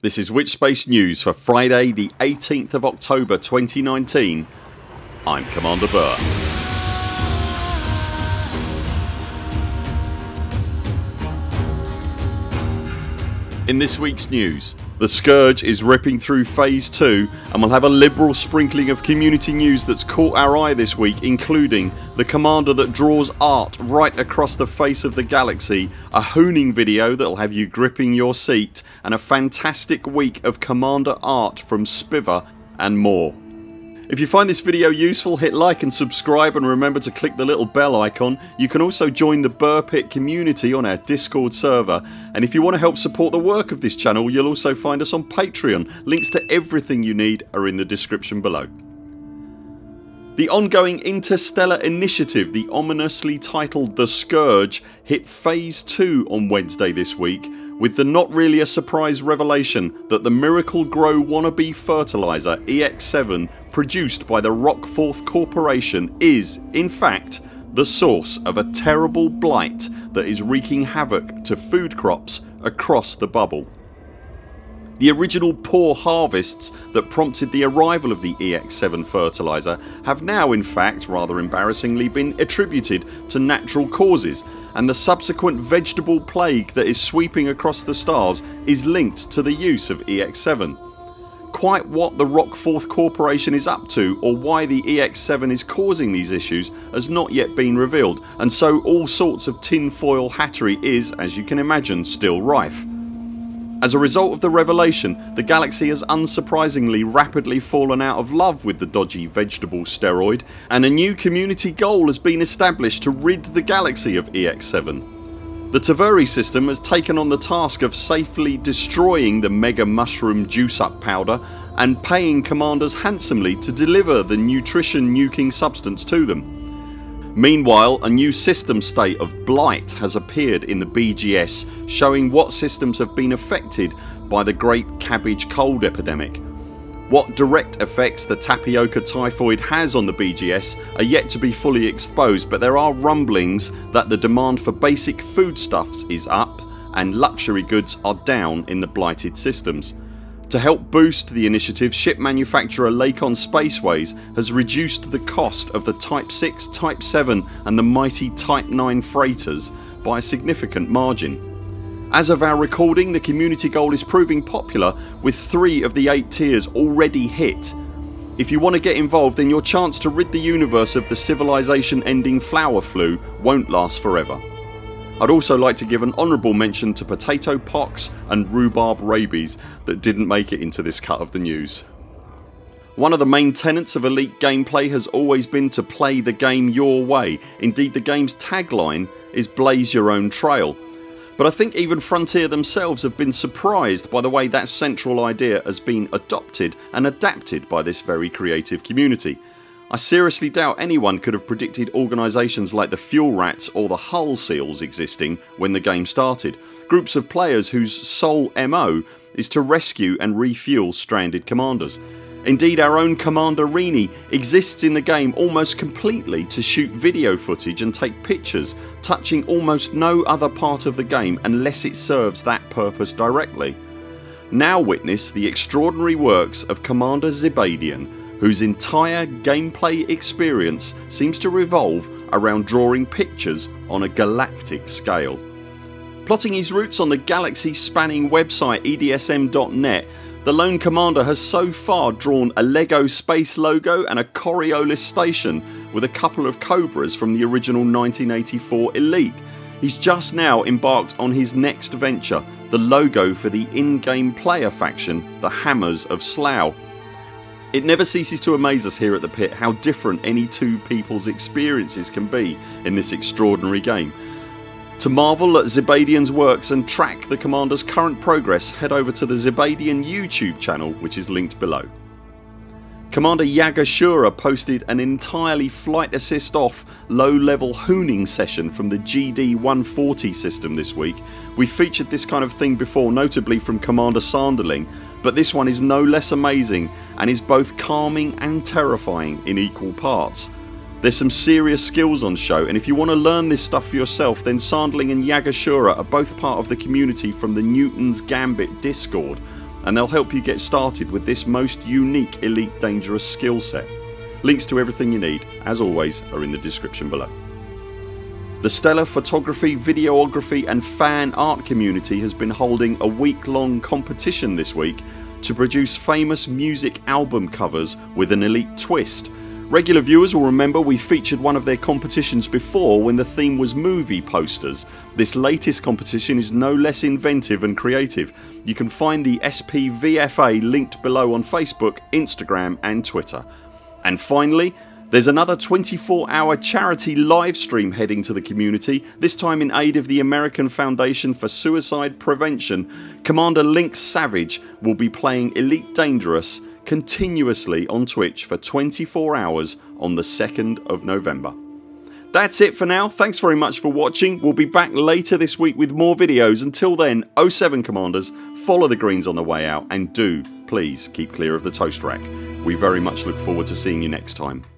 This is Witchspace News for Friday the 18th of October 2019. I'm Commander Burr. In this week's news, The Scourge is ripping through phase 2 and we'll have a liberal sprinkling of community news that's caught our eye this week, including the commander that draws art right across the face of the galaxy, a hooning video that'll have you gripping your seat, and a fantastic week of commander art from Spivver and more. If you find this video useful, hit like and subscribe, and remember to click the little bell icon. You can also join the Burr Pit community on our Discord server, and if you want to help support the work of this channel you'll also find us on Patreon. Links to everything you need are in the description below. The ongoing interstellar initiative, the ominously titled The Scourge, hit phase 2 on Wednesday this week with the not really a surprise revelation that the Miracle Grow wannabe fertiliser EX7 produced by the Rockforth Corporation is in fact the source of a terrible blight that is wreaking havoc to food crops across the bubble. The original poor harvests that prompted the arrival of the EX7 fertiliser have now in fact rather embarrassingly been attributed to natural causes, and the subsequent vegetable plague that is sweeping across the stars is linked to the use of EX7. Quite what the Rockforth Corporation is up to or why the EX7 is causing these issues has not yet been revealed, and so all sorts of tinfoil hattery is, as you can imagine, still rife. As a result of the revelation, the galaxy has unsurprisingly rapidly fallen out of love with the dodgy vegetable steroid, and a new community goal has been established to rid the galaxy of EX7. The Tavari system has taken on the task of safely destroying the mega mushroom juice up powder and paying commanders handsomely to deliver the nutrition nuking substance to them. Meanwhile, a new system state of blight has appeared in the BGS, showing what systems have been affected by the great cabbage cold epidemic. What direct effects the tapioca typhoid has on the BGS are yet to be fully exposed, but there are rumblings that the demand for basic foodstuffs is up and luxury goods are down in the blighted systems. To help boost the initiative, ship manufacturer Lakon Spaceways has reduced the cost of the Type 6, Type 7 and the mighty Type 9 freighters by a significant margin. As of our recording, the community goal is proving popular with 3 of the 8 tiers already hit. If you want to get involved then your chance to rid the universe of the civilization ending flower flu won't last forever. I'd also like to give an honourable mention to potato pox and rhubarb rabies that didn't make it into this cut of the news. One of the main tenets of Elite gameplay has always been to play the game your way. Indeed, the game's tagline is blaze your own trail, but I think even Frontier themselves have been surprised by the way that central idea has been adopted and adapted by this very creative community. I seriously doubt anyone could have predicted organisations like the Fuel Rats or the Hull Seals existing when the game started. Groups of players whose sole MO is to rescue and refuel stranded commanders. Indeed, our own Commander Reni exists in the game almost completely to shoot video footage and take pictures, touching almost no other part of the game unless it serves that purpose directly. Now witness the extraordinary works of Commander Zibadian, whose entire gameplay experience seems to revolve around drawing pictures on a galactic scale. Plotting his roots on the galaxy spanning website edsm.net, the lone commander has so far drawn a Lego space logo and a Coriolis station with a couple of Cobras from the original 1984 Elite. He's just now embarked on his next venture, the logo for the in-game player faction, the Hammers of Slough. It never ceases to amaze us here at the Pit how different any two people's experiences can be in this extraordinary game. To marvel at Zibadian's works and track the commander's current progress, head over to the Zibadian YouTube channel which is linked below. Commander Yagashura posted an entirely flight assist off low level hooning session from the GD-140 system this week. We featured this kind of thing before, notably from Commander Sanderling, but this one is no less amazing and is both calming and terrifying in equal parts. There's some serious skills on show, and if you want to learn this stuff for yourself then Sanderling and Yagashura are both part of the community from the Newton's Gambit Discord, and they'll help you get started with this most unique Elite Dangerous skill set. Links to everything you need, as always, are in the description below. The stellar photography, videography and fan art community has been holding a week-long competition this week to produce famous music album covers with an elite twist. Regular viewers will remember we featured one of their competitions before when the theme was movie posters. This latest competition is no less inventive and creative. You can find the SPVFA linked below on Facebook, Instagram and Twitter. And finally, there's another 24-hour charity livestream heading to the community, this time in aid of the American Foundation for Suicide Prevention. Commander Lynx Savage will be playing Elite Dangerous continuously on Twitch for 24 hours on the 2nd of November. That's it for now. Thanks very much for watching. We'll be back later this week with more videos. Until then, 07 Commanders, follow the greens on the way out and do please keep clear of the toast rack. We very much look forward to seeing you next time.